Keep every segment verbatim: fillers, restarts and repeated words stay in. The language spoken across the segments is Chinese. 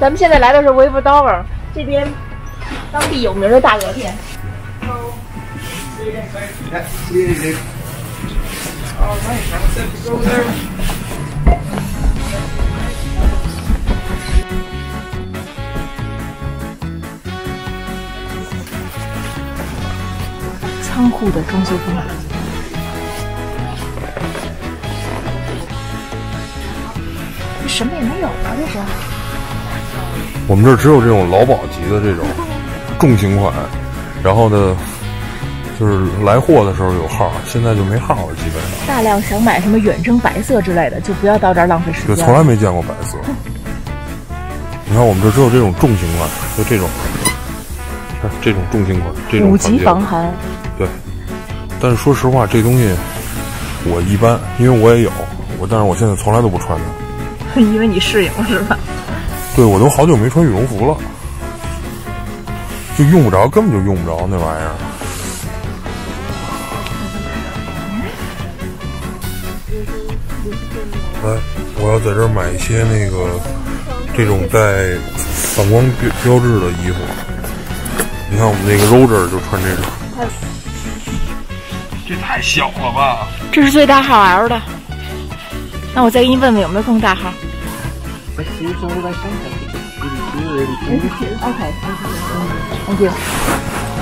咱们现在来的是 Wave Dover 这边当地有名的大鹅店。哦，仓库的装修风格。 什么也没有啊，这是。我们这儿只有这种劳保级的这种重型款，然后呢，就是来货的时候有号，现在就没号了，基本上。大量想买什么远征白色之类的，就不要到这儿浪费时间。对，从来没见过白色。嗯、你看我们这只有这种重型款，就这种，看这种重型款，这种。五级防寒。对，但是说实话，这东西我一般，因为我也有，我但是我现在从来都不穿它。 因为你适应是吧？对，我都好久没穿羽绒服了，就用不着，根本就用不着那玩意儿。来，我要在这儿买一些那个这种带反光标志的衣服。你看我们那个 Roger 就穿这种。这太小了吧？这是最大号 L 的。 那我再给你问问有没有更大号。Thank you。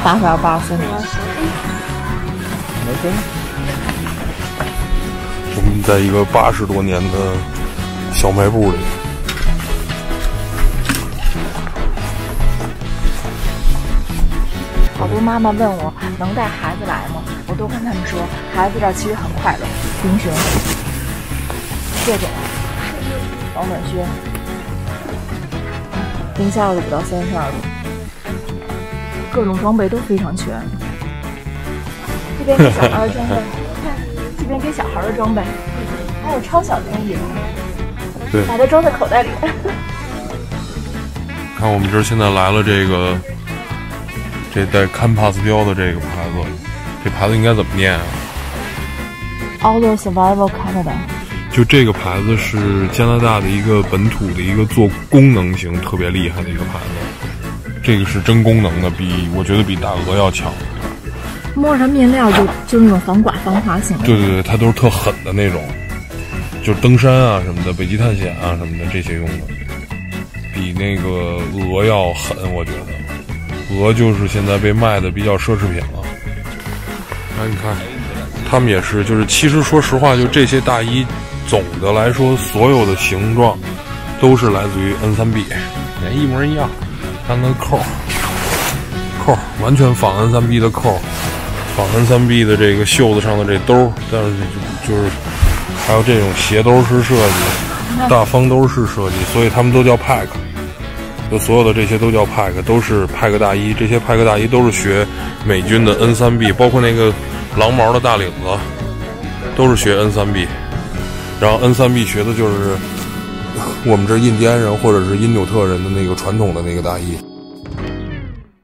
八十二八十。我们在一个八十多年的小卖部里。好多妈妈问我能带孩子来吗？我都跟他们说，孩子这其实很快乐，英雄。 这种保暖靴，零下的五到三十二度，各种装备都非常全。这边给小孩的装备，看这边给小孩的装备，还有超小件衣服，把它装在口袋里。看我们这现在来了这个，这带 Campus 标的这个牌子，这牌子应该怎么念啊 ？Ontario Canada。 就这个牌子是加拿大的一个本土的一个做功能型特别厉害的一个牌子，这个是真功能的，比我觉得比大鹅要强。摸上面料就就那种防刮防滑型的。对对对，它都是特狠的那种，就是登山啊什么的，北极探险啊什么的这些用的，比那个鹅要狠，我觉得。鹅就是现在被卖的比较奢侈品了。哎，你看，他们也是，就是其实说实话，就这些大衣。 总的来说，所有的形状都是来自于 N 三 B， 一模一样。看看扣，扣完全仿 N 三 B 的扣，仿 N 三 B 的这个袖子上的这兜，但是就是还有这种斜兜式设计、大方兜式设计，所以他们都叫 pack。就所有的这些都叫 pack， 都是 pack 大衣。这些 pack 大衣都是学美军的 N 三 B， 包括那个狼毛的大领子，都是学 N 三 B。 然后 N 三 B 学的就是我们这印第安人或者是因纽特人的那个传统的那个大衣。